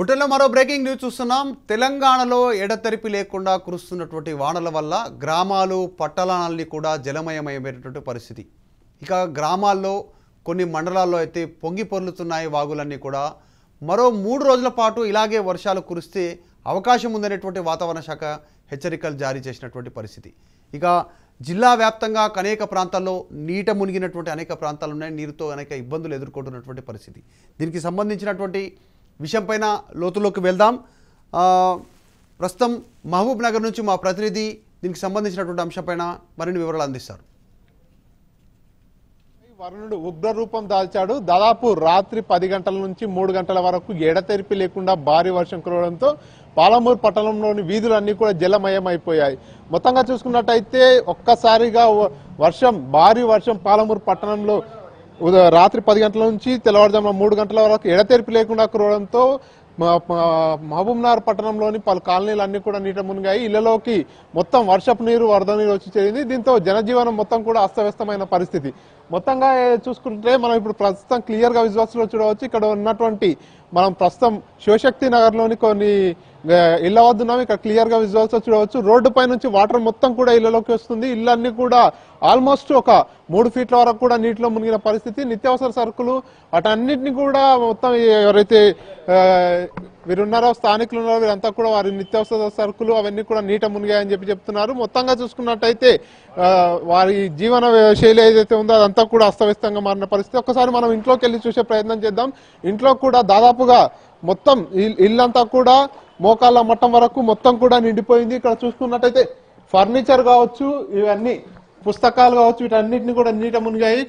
బ్రిటన్లో మరో breaking news చూస్తున్నాం. తెలంగాణలో ఎడతెరిపి లేకుండా కురుస్తున్నటువంటి వానల వల్ల గ్రామాలు పట్టణాలన్నీ కూడా జలమయమయ్యేటువంటి పరిస్థితి. ఇక గ్రామాల్లో కొన్ని మండలాల్లో అయితే పొంగి పొర్లుతున్నాయి వాగులన్నీ కూడా. మరో 3 రోజుల పాటు ఇలాగే వర్షాలు కురిస్తే అవకాశం ఉందనేటువంటి వాతావరణ శాఖ హెచ్చరికలు జారీ చేసినటువంటి పరిస్థితి. ఇక జిల్లా వ్యాప్తంగా అనేక ప్రాంతాల్లో నీట మునిగినటువంటి అనేక ప్రాంతాలు ఉన్నాయి. నీరుతో అనేక ఇబ్బందులు ఎదుర్కొంటున్నటువంటి పరిస్థితి. దీనికి సంబంధించినటువంటి విషయం పైన లోతులోకి వెళ్దాం. ప్రస్తుతం మహబూబ్ నగర్ నుంచి మా ప్రతినిధి దీనికి సంబంధించినటువంటి అంశంపైన మరిన్ని వివరాలు అందిస్తారు. వరుణుడు ఉగ్రరూపం దాల్చాడు. దాదాపు రాత్రి 10 గంటల నుంచి 3 గంటల వరకు ఎడతెరిపి లేకుండా భారీ వర్షం కురవడంతో పాలమూరు పట్టణంలోని వీధులన్నీ కూడా జలమయం అయిపోయాయి. మొత్తంగా చూసుకున్నట్టయితే ఒక్కసారిగా వర్షం, భారీ వర్షం పాలమూరు పట్టణంలో రాత్రి 10 గంటల నుంచి తెల్లవారుజామున 3 గంటల వరకు ఎడతెరిపి లేకుండా కురవడంతో మహబూబ్నగర్ పట్టణంలోని పలు కాలనీలు అన్ని కూడా నీట మునిగాయి. ఇళ్లలోకి మొత్తం వర్షపు నీరు, వరద నీరు వచ్చి చేరింది. దీంతో జనజీవనం మొత్తం కూడా అస్తవ్యస్తమైన పరిస్థితి. మొత్తంగా చూసుకుంటే మనం ఇప్పుడు ప్రస్తుతం క్లియర్గా విజువల్స్లో చూడవచ్చు. ఇక్కడ ఉన్నటువంటి మనం ప్రస్తుతం శివశక్తి నగర్లోని కొన్ని ఇళ్ల వద్ద ఉన్నాం. ఇక్కడ క్లియర్గా విజువల్స్లో చూడవచ్చు. రోడ్డుపై నుంచి వాటర్ మొత్తం కూడా ఇళ్లలోకి వస్తుంది. ఇళ్ళన్నీ కూడా ఆల్మోస్ట్ ఒక 3 ఫీట్ల వరకు కూడా నీటిలో మునిగిన పరిస్థితి. నిత్యావసర సరుకులు వాటన్నిటిని కూడా మొత్తం ఎవరైతే వీరున్నారో, స్థానికులు ఉన్నారో, వీరంతా కూడా వారి నిత్యావసర సరుకులు అవన్నీ కూడా నీట మునిగాయని చెప్తున్నారు. మొత్తంగా చూసుకున్నట్టయితే వారి జీవన శైలి ఏదైతే ఉందో అదంతా కూడా అస్తవ్యస్తంగా మారిన పరిస్థితి. ఒకసారి మనం ఇంట్లోకి వెళ్ళి చూసే ప్రయత్నం చేద్దాం. ఇంట్లో కూడా దాదాపుగా మొత్తం ఇల్లంతా కూడా మోకాళ్ళ మట్టం వరకు మొత్తం కూడా నిండిపోయింది. ఇక్కడ చూసుకున్నట్టయితే ఫర్నిచర్ కావచ్చు, ఇవన్నీ పుస్తకాలు కావచ్చు, వీటన్నిటిని కూడా నీట మునిగాయి.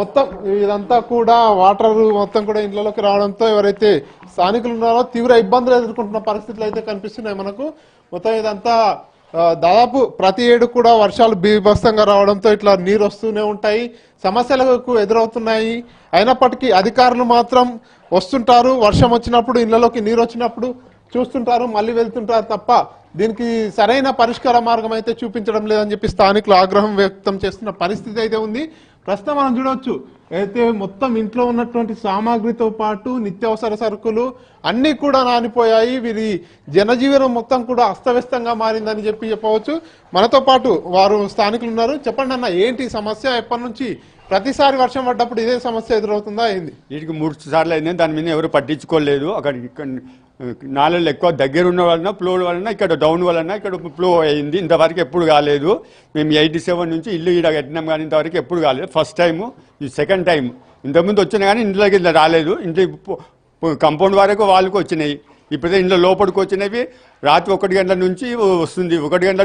మొత్తం ఇదంతా కూడా వాటర్ మొత్తం కూడా ఇంట్లోకి రావడంతో ఎవరైతే స్థానికులు ఉన్నారో తీవ్ర ఇబ్బందులు ఎదుర్కొంటున్న పరిస్థితులు అయితే కనిపిస్తున్నాయి మనకు. మొత్తం ఇదంతా దాదాపు ప్రతి ఏడు కూడా వర్షాలు బీభత్సంగా రావడంతో ఇట్లా నీరు వస్తూనే ఉంటాయి, సమస్యలకు ఎదురవుతున్నాయి. అయినప్పటికీ అధికారులు మాత్రం వస్తుంటారు, వర్షం వచ్చినప్పుడు ఇళ్లలోకి నీరు వచ్చినప్పుడు చూస్తుంటారు, మళ్ళీ వెళ్తుంటారు తప్ప దీనికి సరైన పరిష్కార మార్గం అయితే చూపించడం లేదని చెప్పి స్థానికులు ఆగ్రహం వ్యక్తం చేస్తున్న పరిస్థితి అయితే ఉంది. ప్రస్తుతం మనం చూడవచ్చు అయితే మొత్తం ఇంట్లో ఉన్నటువంటి సామాగ్రితో పాటు నిత్యావసర సరుకులు అన్నీ కూడా నానిపోయాయి. వీరి జనజీవనం మొత్తం కూడా అస్తవ్యస్తంగా మారిందని చెప్పి చెప్పవచ్చు. మనతో పాటు వారు స్థానికులు ఉన్నారు. చెప్పండి అన్న, ఏంటి సమస్య? ఎప్పటి నుంచి ప్రతిసారి వర్షం పడ్డప్పుడు ఇదే సమస్య ఎదురవుతుందా? అయింది వీటికి 3 సార్లు అయింది. దాని మీద ఎవరు పట్టించుకోలేదు. అక్కడ నాళలు ఎక్కువ దగ్గర ఉన్న వలన, ఫ్లో వలన, ఇక్కడ డౌన్ వలన ఇక్కడ ఫ్లో అయింది. ఇంతవరకు ఎప్పుడు కాలేదు. మేము 87 నుంచి ఇల్లు ఈడ కట్టినాం కానీ ఇంతవరకు ఎప్పుడు కాలేదు. ఫస్ట్ టైము, ఈ సెకండ్ టైం. ఇంతకుముందు వచ్చినా కానీ ఇంట్లోకి ఇలా రాలేదు. ఇంటి కంపౌండ్ వరకు వాళ్ళకు వచ్చినాయి. ఇప్పుడైతే ఇంట్లో లోపలికి వచ్చినవి రాత్రి 1 గంటల నుంచి వస్తుంది. 1 గంట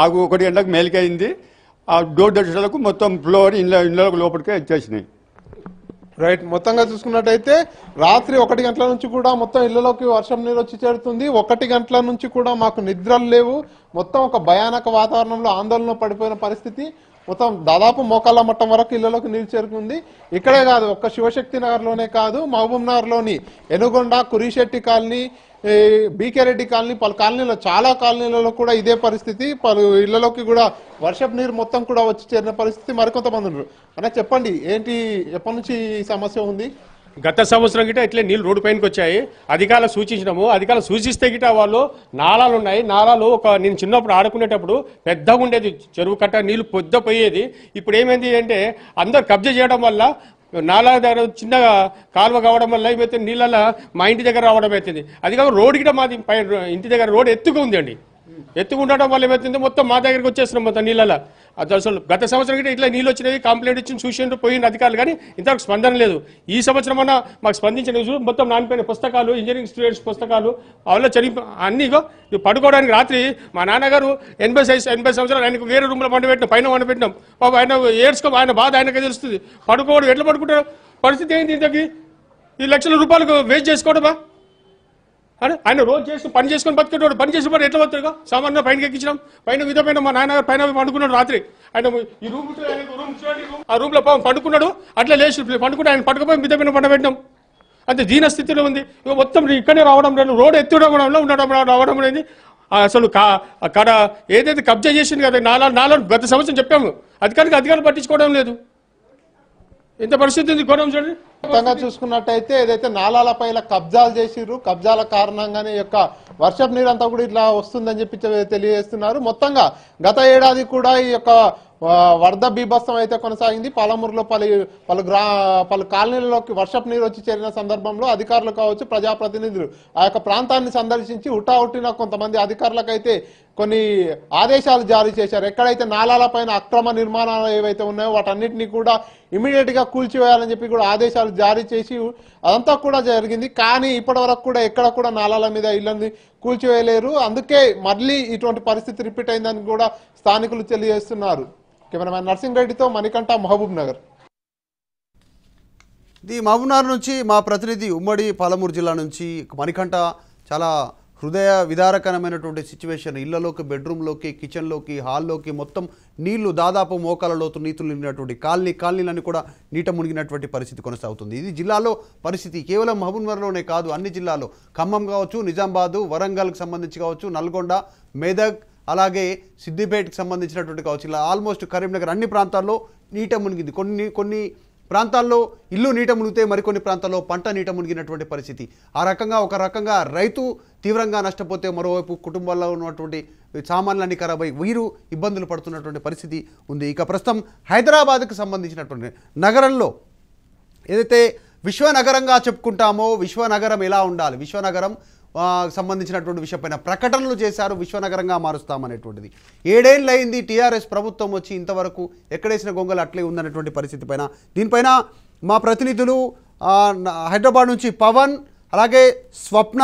మాకు 1 గంటకు మేలికైంది. ఆ డోర్ దర్శనకు మొత్తం ఫ్లోర్ ఇంట్లో లోపలికి వచ్చేసినాయి. రైట్. మొత్తంగా చూసుకున్నట్టయితే రాత్రి 1 గంటల నుంచి కూడా మొత్తం ఇళ్లలోకి వర్షం నీరు వచ్చి చేరుతుంది. 1 గంటల నుంచి కూడా మాకు నిద్రలు లేవు. మొత్తం ఒక భయానక వాతావరణంలో ఆందోళన పడిపోయిన పరిస్థితి. మొత్తం దాదాపు మోకాళ్ళ మట్టం వరకు ఇళ్లలోకి నీరు చేరుకుంది. ఇక్కడే కాదు, ఒక్క శివశక్తి నగర్లోనే కాదు, మహబూబ్నగర్లోని ఎనుగొండ, కురిశెట్టి కాలనీ, బీకేరెడ్డి కాలనీ, పలు కాలనీలో, చాలా కాలనీలలో కూడా ఇదే పరిస్థితి. పలు ఇళ్లలోకి కూడా వర్షపు నీరు మొత్తం కూడా వచ్చి చేరిన పరిస్థితి. మరికొంతమంది ఉన్నారు. అన్న చెప్పండి, ఏంటి ఎప్పటి నుంచి ఈ సమస్య ఉంది? గత సంవత్సరం గిట ఇట్లే నీళ్ళు రోడ్డు పైనకి వచ్చాయి. అధికారులు సూచించినాము. అధికారులు సూచిస్తే గిట వాళ్ళు నాళాలు ఉన్నాయి. నాళాలు ఒక నేను చిన్నప్పుడు ఆడుకునేటప్పుడు పెద్దగా ఉండేది చెరువు కట్ట, నీళ్ళు పొద్ద పోయేది. ఇప్పుడు ఏమైంది అంటే అందరు కబ్జా చేయడం వల్ల నాలా దగ్గర చిన్నగా కాలువ కావడం వల్ల ఏమైతే నీళ్ళ మా ఇంటి దగ్గర రావడం అవుతుంది. అది కాక రోడ్డు గిట మాది పై ఇంటి దగ్గర రోడ్ ఎత్తుగా ఉందండి. ఎత్తుకు ఉండటం వల్ల ఏమవుతుంది, మొత్తం మా దగ్గరకు వచ్చేస్తున్నాం మొత్తం నీళ్ళ. అసలు గత సంవత్సరం గిట్ట ఇట్లా నీళ్ళు వచ్చినవి కంప్లైంట్ ఇచ్చి చూసినట్టు పోయిన అధికారులు, కానీ ఇంతకు స్పందన లేదు. ఈ సంవత్సరం అన్న మాకు స్పందించిన మొత్తం నానిపోయిన పుస్తకాలు, ఇంజనీరింగ్ స్టూడెంట్స్ పుస్తకాలు అవన్నీ అన్నీగో పడుకోవడానికి. రాత్రి మా నాన్నగారు 80 సంవత్సరాలు, ఆయనకు వేరే రూమ్లో వండబెట్టినాం, పైన వండబెట్టినాం. బాబు ఆయన ఏడ్చుకో, ఆయన బాధ ఆయనకే తెలుస్తుంది. పడుకోవడం ఎట్లా పడుకుంటారు? పరిస్థితి ఏంటి? ఇంతకి ఈ లక్షల రూపాయలకు వేస్ట్ చేసుకోవడమా? ఆయన రోజు చేస్తూ పని చేసుకొని బతికేటోడు, పని చేసే పని ఎట్లా బతుకుగా? సామాన్యంగా పైన ఎక్కించడం, పైన విధ పైన మా నాన్న పైన పండుకున్నాడు. రాత్రి ఆయన ఈ రూమ్ ఆ రూమ్లో పండుకున్నాడు. అట్లా లేచి పండుకుంటే ఆయన పట్టుకుపోయి మిద పైన పండబెట్టాం. అంతే దీన స్థితిలో ఉంది. మొత్తం ఇక్కడే రావడం లేదు, రోడ్ ఎత్తుడంలో ఉండడం రావడం అనేది. అసలు కడ ఏదైతే కబ్జా చేసింది కదా నాలా, గత సంవత్సరం చెప్పాము అధికారికి, అధికారులు పట్టించుకోవడం లేదు. ఇంత పరిస్థితి ఉంది గోడం చూడండి. మొత్తంగా చూసుకున్నట్టయితే ఏదైతే నాలాలపైల కబ్జాలు చేసిరు, కబ్జాల కారణంగానే యొక్క వర్షపు నీరంతా కూడా ఇట్లా వస్తుందని చెప్పి తెలియజేస్తున్నారు. మొత్తంగా గత ఏడాది కూడా ఈ యొక్క వరద బీభత్సం అయితే కొనసాగింది. పాలమూరులో పలు కాలనీలలోకి వర్షపు నీరు వచ్చి చేరిన సందర్భంలో అధికారులు కావచ్చు, ప్రజాప్రతినిధులు ఆ యొక్క ప్రాంతాన్ని సందర్శించి హుటాహుటిన కొంతమంది అధికారులకైతే కొన్ని ఆదేశాలు జారీ చేశారు. ఎక్కడైతే నాలాల పైన అక్రమ నిర్మాణాలు ఏవైతే ఉన్నాయో వాటన్నిటినీ కూడా ఇమీడియట్ గా కూల్చివేయాలని చెప్పి కూడా ఆదేశాలు జారీ చేసి అదంతా కూడా జరిగింది. కానీ ఇప్పటి వరకు కూడా ఎక్కడ కూడా నాలాల మీద ఇళ్ళని కూల్చివేయలేరు. అందుకే మళ్ళీ ఇటువంటి పరిస్థితి రిపీట్ అయిందని కూడా స్థానికులు తెలియజేస్తున్నారు. కెమెరామెన్ నర్సింగ్ రెడ్డితో మణికంఠ, మహబూబ్ నగర్. ఇది మహబూబ్ నగర్ నుంచి మా ప్రతినిధి ఉమ్మడి పాలమూరు జిల్లా నుంచి మణికంఠ. చాలా హృదయ విదారకరమైనటువంటి సిచ్యువేషన్. ఇళ్లలోకి, బెడ్రూమ్లోకి, కిచెన్లోకి, హాల్లోకి మొత్తం నీళ్లు దాదాపు మోకాల లోతు నీతులు నిండినటువంటి కాలనీలన్నీ కూడా నీట మునిగినటువంటి పరిస్థితి కొనసాగుతుంది. ఇది జిల్లాలో పరిస్థితి. కేవలం మహబూబ్నగర్లోనే కాదు, అన్ని జిల్లాలో ఖమ్మం కావచ్చు, నిజామాబాదు, వరంగల్కి సంబంధించి కావచ్చు, నల్గొండ, మెదక్, అలాగే సిద్దిపేటకి సంబంధించినటువంటి కావచ్చు, ఇలా ఆల్మోస్ట్ కరీంనగర్ అన్ని ప్రాంతాల్లో నీట మునిగింది. కొన్ని ప్రాంతాల్లో ఇల్లు నీట మునిగితే మరికొన్ని ప్రాంతాల్లో పంట నీట మునిగినటువంటి పరిస్థితి. ఆ రకంగా ఒక రకంగా రైతు తీవ్రంగా నష్టపోతే మరోవైపు కుటుంబాల్లో ఉన్నటువంటి సామాన్లన్నీ ఖరాబై వీరు ఇబ్బందులు పడుతున్నటువంటి పరిస్థితి ఉంది. ఇక ప్రస్తుతం హైదరాబాద్కు సంబంధించినటువంటి నగరంలో ఏదైతే విశ్వనగరంగా చెప్పుకుంటామో, విశ్వనగరం ఎలా ఉండాలి, విశ్వనగరం సంబంధించినటువంటి విషయపైన ప్రకటనలు చేశారు. విశ్వనగరంగా మారుస్తామనేటువంటిది. 7 ఏళ్ళు అయింది టీఆర్ఎస్ ప్రభుత్వం వచ్చి, ఇంతవరకు ఎక్కడేసిన గొంగలు అట్లే ఉందనేటువంటి పరిస్థితిపైన దీనిపైన మా ప్రతినిధులు హైదరాబాద్ నుంచి పవన్, అలాగే స్వప్న,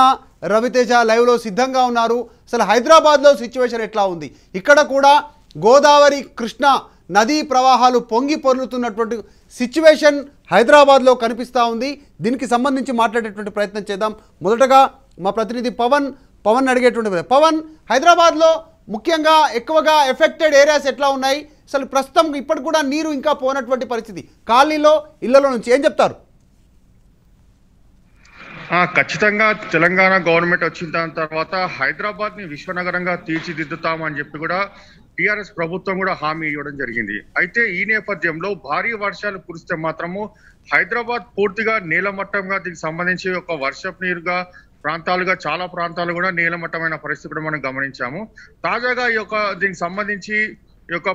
రవితేజ లైవ్లో సిద్ధంగా ఉన్నారు. అసలు హైదరాబాద్లో సిచ్యువేషన్ ఎట్లా ఉంది? ఇక్కడ కూడా గోదావరి, కృష్ణ నదీ ప్రవాహాలు పొంగి పొర్లుతున్నటువంటి సిచ్యువేషన్ హైదరాబాద్లో కనిపిస్తూ ఉంది. దీనికి సంబంధించి మాట్లాడేటువంటి ప్రయత్నం చేద్దాం. మొదటగా మా ప్రతినిధి పవన్ అడిగేటువంటి, పవన్, హైదరాబాద్లో ముఖ్యంగా ఎక్కువగా ఎఫెక్టెడ్ ఏరియాస్ ఎట్లా ఉన్నాయి? అసలు ప్రస్తుతం ఇప్పుడు కూడా నీరు ఇంకా పోనటువంటి పరిస్థితి కాలనీలో, ఇళ్లలో నుంచి ఏం చెప్తారు? ఖచ్చితంగా తెలంగాణ గవర్నమెంట్ వచ్చిన దాని తర్వాత హైదరాబాద్ని విశ్వనగరంగా తీర్చిదిద్దుతామని చెప్పి కూడా టీఆర్ఎస్ ప్రభుత్వం కూడా హామీ ఇవ్వడం జరిగింది. అయితే ఈ నేపథ్యంలో భారీ వర్షాలు కురిస్తే మాత్రము హైదరాబాద్ పూర్తిగా నేలమట్టంగా, దీనికి సంబంధించి ఒక వర్షపు నీరుగా ప్రాంతాలుగా చాలా ప్రాంతాలు కూడా నీలమట్టమైన పరిస్థితి కూడా మనం గమనించాము. తాజాగా ఈ యొక్క దీనికి సంబంధించి ఈ యొక్క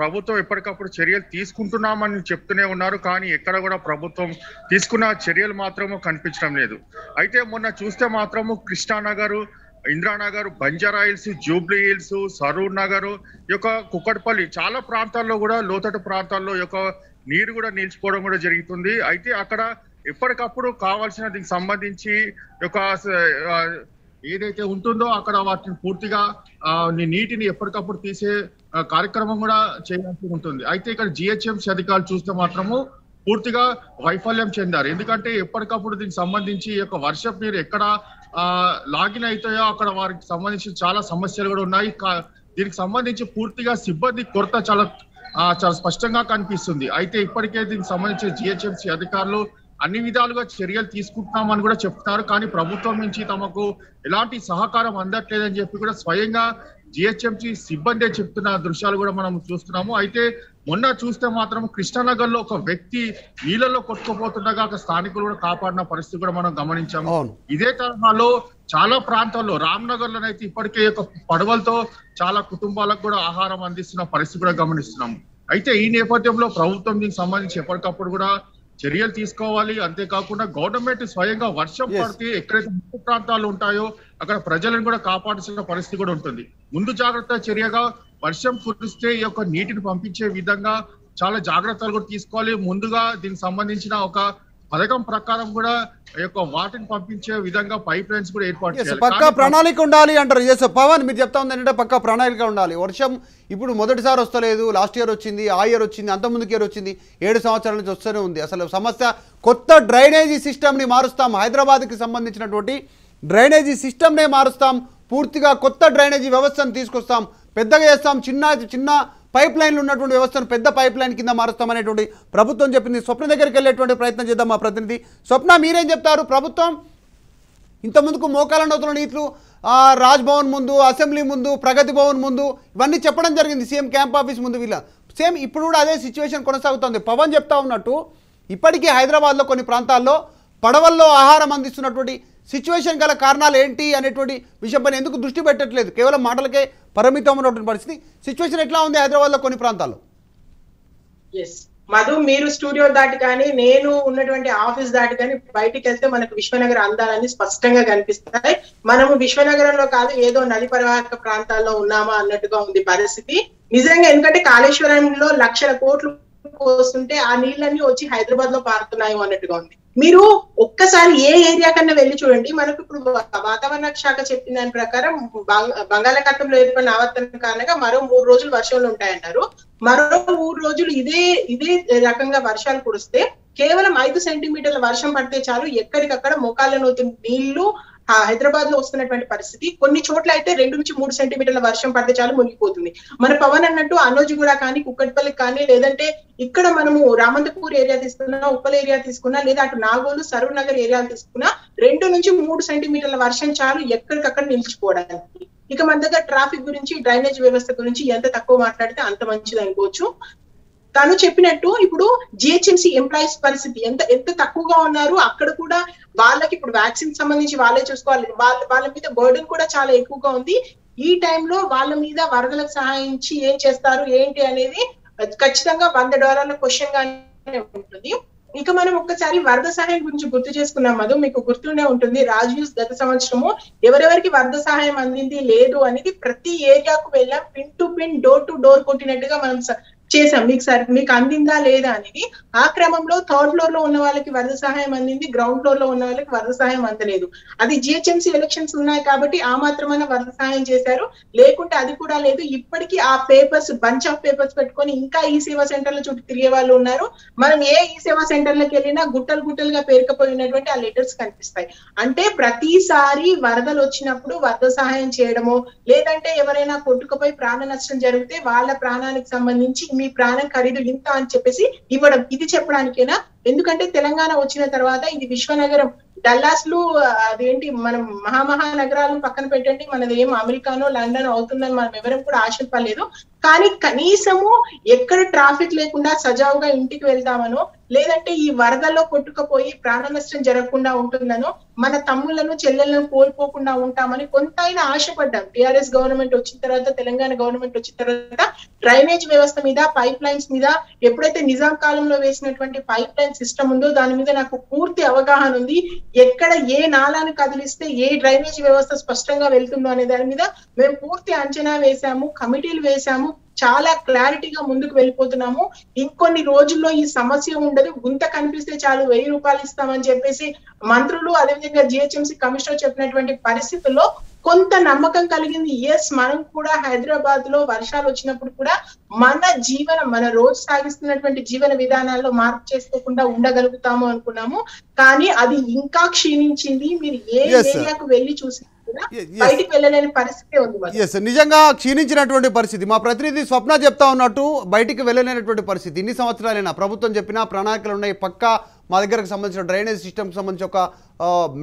ప్రభుత్వం ఎప్పటికప్పుడు చర్యలు తీసుకుంటున్నామని చెప్తూనే ఉన్నారు. కానీ ఎక్కడ కూడా ప్రభుత్వం తీసుకున్న చర్యలు మాత్రము కనిపించడం లేదు. అయితే మొన్న చూస్తే మాత్రము Krishnanagar, Indiranagar, Banjara Hills, Jubilee Hills, Saroor Nagar, ఈ యొక్క కుక్కట్పల్లి చాలా ప్రాంతాల్లో కూడా, లోతట్టు ప్రాంతాల్లో ఈ యొక్క నీరు కూడా నిలిచిపోవడం కూడా జరుగుతుంది. అయితే అక్కడ ఎప్పటికప్పుడు కావాల్సిన దీనికి సంబంధించి ఒక ఏదైతే ఉంటుందో అక్కడ వాటిని పూర్తిగా నీటిని ఎప్పటికప్పుడు తీసే కార్యక్రమం కూడా చేయాల్సి ఉంటుంది. అయితే ఇక్కడ జిహెచ్ఎంసీ అధికారులు చూస్తే మాత్రము పూర్తిగా వైఫల్యం చెందారు. ఎందుకంటే ఎప్పటికప్పుడు దీనికి సంబంధించి యొక్క వర్షపు నీరు ఎక్కడ లాగిన్ అవుతాయో అక్కడ వారికి సంబంధించి చాలా సమస్యలు కూడా ఉన్నాయి. దీనికి సంబంధించి పూర్తిగా సిబ్బంది కొరత చాలా స్పష్టంగా కనిపిస్తుంది. అయితే ఇప్పటికే దీనికి సంబంధించి జిహెచ్ఎంసీ అధికారులు అన్ని విధాలుగా చర్యలు తీసుకుంటున్నామని కూడా చెప్తున్నారు. కానీ ప్రభుత్వం నుంచి తమకు ఎలాంటి సహకారం అందట్లేదని చెప్పి కూడా స్వయంగా జిహెచ్ఎంసీ సిబ్బందే చెప్తున్న దృశ్యాలు కూడా మనం చూస్తున్నాము. అయితే మొన్న చూస్తే మాత్రం కృష్ణానగర్ లో ఒక వ్యక్తి నీళ్ళలో కొట్టుకుపోతుండగా అక్కడ స్థానికులు కూడా కాపాడిన పరిస్థితి కూడా మనం గమనించాము. ఇదే తరహాలో చాలా ప్రాంతాల్లో రామ్నగర్ లోనైతే ఇప్పటికే యొక్క పడవలతో చాలా కుటుంబాలకు కూడా ఆహారం అందిస్తున్న పరిస్థితి కూడా గమనిస్తున్నాము. అయితే ఈ నేపథ్యంలో ప్రభుత్వం దీనికి సంబంధించి ఎప్పటికప్పుడు కూడా చర్యలు తీసుకోవాలి. అంతేకాకుండా గవర్నమెంట్ స్వయంగా వర్షం పడితే ఎక్కడైతే ముంపు ప్రాంతాలు ఉంటాయో అక్కడ ప్రజలను కూడా కాపాడాల్సిన పరిస్థితి కూడా ఉంటుంది. ముందు జాగ్రత్త చర్యగా వర్షం కురిస్తే ఈ యొక్క నీటిని పంపించే విధంగా చాలా జాగ్రత్తలు కూడా తీసుకోవాలి. ముందుగా దీనికి సంబంధించిన ఒక పథకం ప్రకారం కూడా ఈ యొక్క వాటిని పంపించే విధంగా పైప్ లైన్స్ కూడా ఏర్పాటు చేయాలి. పక్కా ప్రణాళిక ఉండాలి అంటారు. పవన్, మీరు చెప్తా ఉంది ఏంటంటే పక్కా ప్రణాళిక ఉండాలి. వర్షం ఇప్పుడు మొదటిసారి వస్తలేదు, లాస్ట్ ఇయర్ వచ్చింది, ఆ ఇయర్ వచ్చింది, అంత ముందుకు ఇయర్ వచ్చింది, 7 సంవత్సరాల నుంచి వస్తూనే ఉంది. అసలు సమస్య కొత్త డ్రైనేజీ సిస్టమ్ని మారుస్తాం, హైదరాబాద్కి సంబంధించినటువంటి డ్రైనేజీ సిస్టమ్నే మారుస్తాం, పూర్తిగా కొత్త డ్రైనేజీ వ్యవస్థను తీసుకొస్తాం, పెద్దగా చేస్తాం, చిన్న పైప్ లైన్లు ఉన్నటువంటి వ్యవస్థను పెద్ద పైప్ లైన్ కింద మారుస్తామనేటువంటి ప్రభుత్వం చెప్పింది. స్వప్న దగ్గరికి వెళ్ళేటువంటి ప్రయత్నం చేద్దాం మా ప్రతినిధి. స్వప్న, మీరేం చెప్తారు? ప్రభుత్వం ఇంతకుముందుకు మోకాళ్ళ నొప్పుల నీళ్లు రాజ్భవన్ ముందు, అసెంబ్లీ ముందు, ప్రగతి భవన్ ముందు ఇవన్నీ చెప్పడం జరిగింది, సీఎం క్యాంప్ ఆఫీస్ ముందు, వీళ్ళ సేమ్ ఇప్పుడు కూడా అదే సిచ్యువేషన్ కొనసాగుతుంది. పవన్ చెప్తా ఉన్నట్టు ఇప్పటికే హైదరాబాద్ లో కొన్ని ప్రాంతాల్లో పడవల్లో ఆహారం అందిస్తున్నటువంటి సిచువేషన్ గల కారణాలు ఏంటి అనేటువంటి విషయంపై ఎందుకు దృష్టి పెట్టట్లేదు, కేవలం మాటలకే పరిమితం ఉన్నటువంటి పరిస్థితి. సిచువేషన్ ఎట్లా ఉంది హైదరాబాద్ లో కొన్ని ప్రాంతాల్లో? yes మధు, మీరు స్టూడియో దాటి కానీ నేను ఉన్నటువంటి ఆఫీస్ దాటి కానీ బయటికి వెళ్తే మనకు విశ్వనగర్ అందాలని స్పష్టంగా కనిపిస్తాయి. మనము విశ్వనగరంలో కాదు ఏదో నది పరివాహక ప్రాంతాల్లో ఉన్నామా అన్నట్టుగా ఉంది పరిస్థితి నిజంగా. ఎందుకంటే కాళేశ్వరంలో లక్షల కోట్లు పోస్తుంటే ఆ నీళ్ళన్నీ వచ్చి హైదరాబాద్ లో పారుతున్నాయి అన్నట్టుగా ఉంది. మీరు ఒక్కసారి ఏ ఏరియా కన్నా వెళ్ళి చూడండి. మనకు ఇప్పుడు వాతావరణ శాఖ చెప్పిన దాని ప్రకారం బంగాళాఖాతంలో ఏర్పడిన ఆవర్తనం కారణంగా మరో 3 రోజులు వర్షాలు ఉంటాయన్నారు. మరో 3 రోజులు ఇదే రకంగా వర్షాలు కురిస్తే కేవలం 5 సెంటీమీటర్ల వర్షం పడితే చాలు ఎక్కడికక్కడ మోకాళ్ళ లోతు నీళ్లు హైదరాబాద్ లో వస్తున్నటువంటి పరిస్థితి. కొన్ని చోట్ల అయితే 2 నుంచి 3 సెంటీమీటర్ల వర్షం పడితే చాలు మునిగిపోతుంది. మన పవన్ అన్నట్టు అనోజిగూడ కానీ కుక్కట్పల్లి కానీ, లేదంటే ఇక్కడ మనము రామంతపూర్ ఏరియా తీసుకున్నా, ఉప్పల్ ఏరియా తీసుకున్నా, లేదా అటు నాగోలు సరూర్ నగర్ ఏరియాలు తీసుకున్నా 2 నుంచి 3 సెంటీమీటర్ల వర్షం చాలు ఎక్కడికక్కడ నిలిచిపోవడానికి. ఇక మన దగ్గర ట్రాఫిక్ గురించి, డ్రైనేజ్ వ్యవస్థ గురించి ఎంత తక్కువ మాట్లాడితే అంత మంచిది అనుకోవచ్చు. తను చెప్పినట్టు ఇప్పుడు జిహెచ్ఎంసీ ఎంప్లాయీస్ పరిస్థితి ఎంత తక్కువగా ఉన్నారు. అక్కడ కూడా వాళ్ళకి ఇప్పుడు వ్యాక్సిన్ సంబంధించి వాళ్ళే చూసుకోవాలి, వాళ్ళ మీద బర్డెన్ కూడా చాలా ఎక్కువగా ఉంది. ఈ టైంలో వాళ్ళ మీద వరదలకు సహాయించి ఏం చేస్తారు ఏంటి అనేది ఖచ్చితంగా $100 క్వశ్చన్ గానే ఉంటుంది. ఇక మనం ఒక్కసారి వరద సహాయం గురించి గుర్తు చేసుకున్నాం మధు, మీకు గుర్తుండే ఉంటుంది. రాజ్ న్యూస్ గత సంవత్సరము ఎవరెవరికి వరద సహాయం అందింది లేదు అనేది ప్రతి ఏరియాకు వెళ్ళాం, pin to pin, door to door కొట్టినట్టుగా మనం చేసాం. మీకు అందిందా లేదా అనేది. ఆ క్రమంలో 3rd ఫ్లోర్ లో ఉన్న వాళ్ళకి వరద సహాయం అందింది, గ్రౌండ్ ఫ్లోర్ లో ఉన్న వాళ్ళకి వరద సహాయం అందలేదు. అది జిహెచ్ఎంసీ ఎలక్షన్స్ ఉన్నాయి కాబట్టి ఆ మాత్రమైన వరద సహాయం చేశారు, లేకుంటే అది కూడా లేదు. ఇప్పటికీ ఆ పేపర్స్, బంచ్ ఆఫ్ పేపర్స్ పెట్టుకొని ఇంకా ఈ సేవా సెంటర్ల చుట్టూ తిరిగే వాళ్ళు ఉన్నారు. మనం ఏ ఈ సేవా సెంటర్లకు వెళ్ళినా గుట్టలు గుట్టలుగా పేరుకుపోయినటువంటి ఆ లెటర్స్ కనిపిస్తాయి. అంటే ప్రతిసారి వరదలు వచ్చినప్పుడు వరద సహాయం చేయడమో, లేదంటే ఎవరైనా కొట్టుకుపోయి ప్రాణ నష్టం జరిగితే వాళ్ళ ప్రాణానికి సంబంధించి మీ ప్రాణం ఖరీదు ఇంత అని చెప్పేసి ఇవ్వడం, ఇది చెప్పడానికేనా? ఎందుకంటే తెలంగాణ వచ్చిన తర్వాత ఇది విశ్వనగరం, డల్లాస్లు అదేంటి మనం మహానగరాలను పక్కన పెట్టండి, మనది ఏం అమెరికానో లండన్ అవుతుందని మనం ఎవరం కూడా ఆశపడలేదు. కానీ కనీసము ఎక్కడ ట్రాఫిక్ లేకుండా సజావుగా ఇంటికి వెళ్తామనో, లేదంటే ఈ వరదల్లో కొట్టుకుపోయి ప్రాణ నష్టం జరగకుండా ఉంటుందనో, మన తమ్ముళ్లను చెల్లెళ్లను కోల్పోకుండా ఉంటామని కొంతైనా ఆశపడ్డాం. టీఆర్ఎస్ గవర్నమెంట్ వచ్చిన తర్వాత, తెలంగాణ గవర్నమెంట్ వచ్చిన తర్వాత డ్రైనేజ్ వ్యవస్థ మీద, పైప్ లైన్స్ మీద, ఎప్పుడైతే నిజాం కాలంలో వేసినటువంటి పైప్ లైన్ సిస్టమ్ ఉందో దాని మీద నాకు పూర్తి అవగాహన ఉంది. ఎక్కడ ఏ నాళాన్ని కదిలిస్తే ఏ డ్రైనేజ్ వ్యవస్థ స్పష్టంగా వెళ్తుందో అనే దాని మీద మేము పూర్తి అంచనా వేశాము, కమిటీలు వేశాము, చాలా క్లారిటీగా ముందుకు వెళ్ళిపోతున్నాము. ఇంకొన్ని రోజుల్లో ఈ సమస్య ఉండదు. గుంత కనిపిస్తే చాలు ₹1000 ఇస్తామని చెప్పేసి మంత్రులు, అదేవిధంగా జిహెచ్ఎంసీ కమిషనర్ చెప్పినటువంటి పరిస్థితుల్లో కొంత నమ్మకం కలిగింది. ఎస్, మనం కూడా హైదరాబాద్ లో వర్షాలు వచ్చినప్పుడు కూడా మన జీవనం, మన రోజు సాగిస్తున్నటువంటి జీవన విధానాల్లో మార్పు చేసుకోకుండా ఉండగలుగుతాము అనుకున్నాము. కానీ అది ఇంకా క్షీణించింది. మీరు ఏ ఏరియాకు వెళ్ళి చూసి బయటికి వెళ్ళలేని పరిస్థితి ఉంది. నిజంగా క్షీణించినటువంటి పరిస్థితి. మా ప్రతినిధి స్వప్న చెప్తా ఉన్నట్టు బయటికి వెళ్ళలేనటువంటి పరిస్థితి. ఇన్ని సంవత్సరాలైనా ప్రభుత్వం చెప్పినా ప్రణాళికలు ఉన్నాయి, పక్కా మా దగ్గరకు సంబంధించిన డ్రైనేజ్ సిస్టమ్కి సంబంధించి ఒక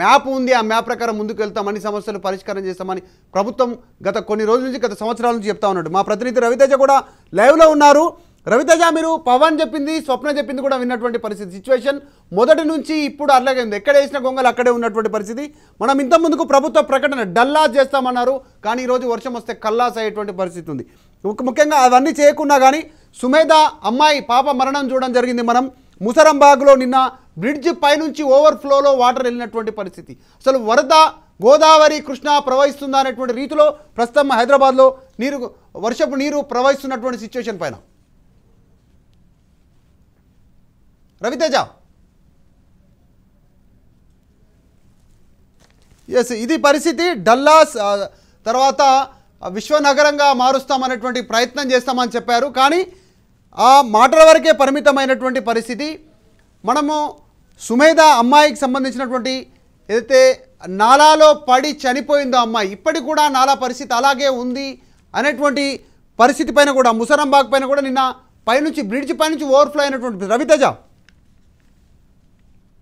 మ్యాప్ ఉంది, ఆ మ్యాప్ ప్రకారం ముందుకు వెళ్తాం, అన్ని సమస్యలు పరిష్కారం చేస్తామని ప్రభుత్వం గత కొన్ని రోజుల నుంచి, గత సంవత్సరాల నుంచి చెప్తా ఉన్నాడు. మా ప్రతినిధి రవితేజ కూడా లైవ్లో ఉన్నారు. రవితేజ, మీరు పవన్ చెప్పింది, స్వప్న చెప్పింది కూడా విన్నటువంటి పరిస్థితి. సిచ్యువేషన్ మొదటి నుంచి ఇప్పుడు అట్లాగే ఉంది. ఎక్కడ వేసిన గొంగలు అక్కడే ఉన్నటువంటి పరిస్థితి. మనం ఇంత ముందుకు ప్రభుత్వ ప్రకటన డల్లాస్ చేస్తామన్నారు, కానీ ఈరోజు వర్షం వస్తే కల్లాస్ అయ్యేటువంటి పరిస్థితి ఉంది. ముఖ్యంగా అవన్నీ చేయకున్నా కానీ సుమేధ అమ్మాయి పాప మరణం చూడడం జరిగింది. మనం ముసరంబాగ్లో నిన్న బ్రిడ్జ్ పైనుంచి ఓవర్ఫ్లోలో వాటర్ వెళ్ళినటువంటి పరిస్థితి. అసలు వరద గోదావరి కృష్ణా ప్రవహిస్తుందా అనేటువంటి రీతిలో ప్రస్తుతం హైదరాబాద్లో వర్షపు నీరు ప్రవహిస్తున్నటువంటి సిచ్యువేషన్ పైన రవితేజ. ఎస్, ఇది పరిస్థితి. డల్లాస్ తర్వాత విశ్వనగరంగా మారుస్తామనేటువంటి ప్రయత్నం చేస్తామని చెప్పారు, కానీ ఆ మాటల వరకే పరిమితమైనటువంటి పరిస్థితి. మనము సుమేధ అమ్మాయికి సంబంధించినటువంటి ఏదైతే నాలాలో పడి చనిపోయిందో అమ్మాయి, ఇప్పటికి కూడా నాలా పరిస్థితి అలాగే ఉంది అనేటువంటి పరిస్థితి పైన కూడా, ముసరంబాగ్ పైన కూడా నిన్న పైనుంచి బ్రిడ్జ్ పైనుంచి ఓవర్ఫ్లో అయినటువంటి రవితేజ.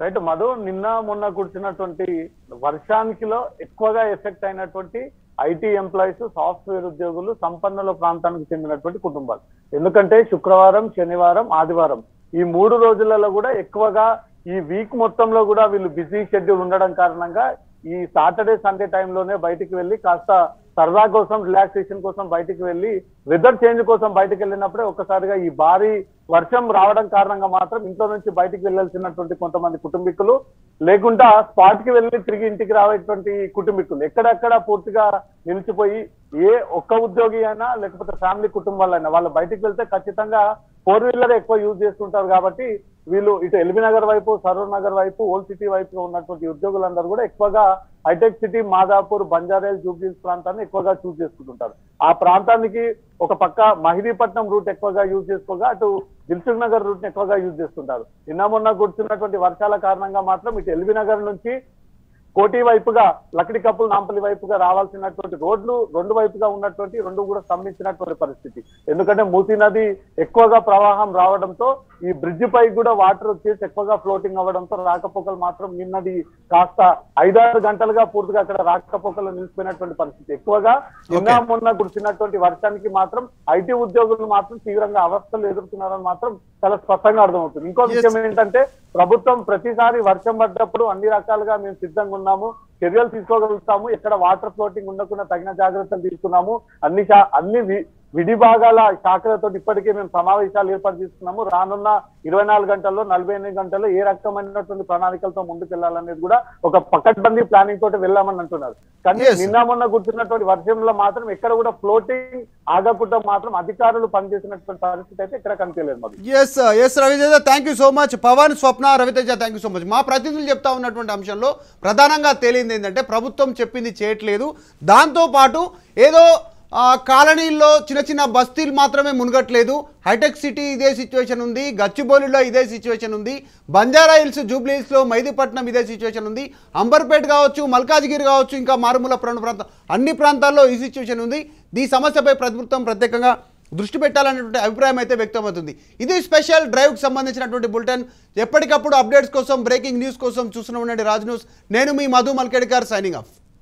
రైట్ మధు, నిన్న మొన్న కురిసినటువంటి వర్షానికిలో ఎక్కువగా ఎఫెక్ట్ అయినటువంటి ఐటీ ఎంప్లాయీస్, సాఫ్ట్వేర్ ఉద్యోగులు, సంపన్నుల ప్రాంతానికి చెందినటువంటి కుటుంబాలు. ఎందుకంటే శుక్రవారం, శనివారం, ఆదివారం ఈ మూడు రోజులలో కూడా ఎక్కువగా ఈ వీక్ మొత్తంలో కూడా వీళ్ళు బిజీ షెడ్యూల్ ఉండడం కారణంగా ఈ సాటర్డే సండే టైం లోనే బయటికి వెళ్లి కాస్త సరదా కోసం రిలాక్సేషన్ కోసం బయటికి వెళ్లి వెదర్ చేంజ్ కోసం బయటికి వెళ్ళినప్పుడే ఒక్కసారిగా ఈ భారీ వర్షం రావడం కారణంగా మాత్రం ఇంట్లో నుంచి బయటికి వెళ్ళాల్సినటువంటి కొంతమంది కుటుంబీకులు లేకుండా స్పాట్ కి వెళ్లి తిరిగి ఇంటికి రావేటువంటి కుటుంబీకులు ఎక్కడెక్కడ పూర్తిగా నిలిచిపోయి ఏ ఒక్క ఉద్యోగి అయినా లేకపోతే ఫ్యామిలీ కుటుంబాలైనా వాళ్ళు బయటికి వెళ్తే ఖచ్చితంగా ఫోర్ వీలర్ ఎక్కువ యూజ్ చేస్తుంటారు కాబట్టి వీళ్ళు ఇటు ఎల్బీ నగర్ వైపు సరూర్ నగర్ వైపు ఓల్డ్ సిటీ వైపు ఉన్నటువంటి ఉద్యోగులందరూ కూడా ఎక్కువగా hitech City Madhapur Banjara Hills Jubilee Hills ప్రాంతాన్ని ఎక్కువగా చూస్ చేసుకుంటుంటారు ఆ ప్రాంతానికి ఒక పక్క మహిదీపట్నం రూట్ ఎక్కువగా యూజ్ చేసుకోగా అటు దిల్సుఖ్ నగర్ రూట్ ని ఎక్కువగా యూజ్ చేస్తుంటారు నిన్న మొన్న కురుస్తున్నటువంటి వర్షాల కారణంగా మాత్రం ఇటు ఎల్బీ నగర్ నుంచి కోటి వైపుగా లక్డి కప్పుల నాంపల్లి వైపుగా రావాల్సినటువంటి రోడ్లు రెండు వైపుగా ఉన్నటువంటి రెండు కూడా స్తంభించినటువంటి పరిస్థితి ఎందుకంటే మూసీ నది ఎక్కువగా ప్రవాహం రావడంతో ఈ బ్రిడ్జ్ పై కూడా వాటర్ వచ్చేసి ఎక్కువగా ఫ్లోటింగ్ అవ్వడంతో రాకపోకలు మాత్రం నిన్నది కాస్త 5-6 గంటలుగా పూర్తిగా అక్కడ రాకపోకలు నిలిచిపోయినటువంటి పరిస్థితి ఎక్కువగా నిన్న మొన్న కురిసినటువంటి వర్షానికి మాత్రం ఐటీ ఉద్యోగులు మాత్రం తీవ్రంగా అవస్థలు ఎదుర్కొన్నారని మాత్రం చాలా స్పష్టంగా అర్థమవుతుంది ఇంకో విషయం ఏంటంటే ప్రభుత్వం ప్రతిసారి వర్షం పడ్డప్పుడు అన్ని రకాలుగా మేము సిద్ధంగా ఉన్నాము చర్యలు తీసుకోగలుగుతాము ఎక్కడ వాటర్ ఫ్లోటింగ్ ఉండకుండా తగిన జాగ్రత్తలు తీసుకున్నాము అన్ని విడి భాగాల శాఖలతో ఇప్పటికే మేము సమావేశాలు ఏర్పాటు చేస్తున్నాము రానున్న 24 గంటల్లో 48 గంటల్లో ఏ రకమైనటువంటి ప్రణాళికలతో ముందుకెళ్లాలనేది కూడా ఒక పకడ్బందీ ప్లానింగ్ తోటి వెళ్ళామని అంటున్నారు కానీ నిన్న మొన్న గుర్తున్నటువంటి వర్షంలో మాత్రం ఎక్కడ కూడా ఫ్లోటింగ్ ఆగకుండా మాత్రం అధికారులు పనిచేసినటువంటి పరిస్థితి అయితే ఎక్కడ కనిపించలేదు thank you so much Pavan Swapna Raviteja thank you so much మా ప్రతినిధులు చెప్తా ఉన్నటువంటి అంశంలో ప్రధానంగా తేలింది ఏంటంటే ప్రభుత్వం చెప్పింది చేయట్లేదు దాంతో పాటు ఏదో కాలనీల్లో చిన్న చిన్న బస్తీలు మాత్రమే మునగట్లేదు హైటెక్ సిటీ ఇదే సిచ్యువేషన్ ఉంది గచ్చిబౌలిలో ఇదే సిచ్యువేషన్ ఉంది బంజారాహిల్స్ జూబ్లీహిల్స్లో మైదీపట్నం ఇదే సిచ్యువేషన్ ఉంది అంబర్పేట్ కావచ్చు మల్కాజ్గిరి కావచ్చు ఇంకా మారుమూల ప్రాంతం అన్ని ప్రాంతాల్లో ఈ సిచ్యువేషన్ ఉంది ఈ సమస్యపై ప్రభుత్వం ప్రత్యేకంగా దృష్టి పెట్టాలనేటువంటి అభిప్రాయం అయితే వ్యక్తమవుతుంది ఇది స్పెషల్ డ్రైవ్కి సంబంధించినటువంటి బులెటిన్ ఎప్పటికప్పుడు అప్డేట్స్ కోసం బ్రేకింగ్ న్యూస్ కోసం చూస్తూ ఉండండి రాజ్ న్యూస్ నేను మీ మధు మల్కేడ్కర్ సైనింగ్ ఆఫ్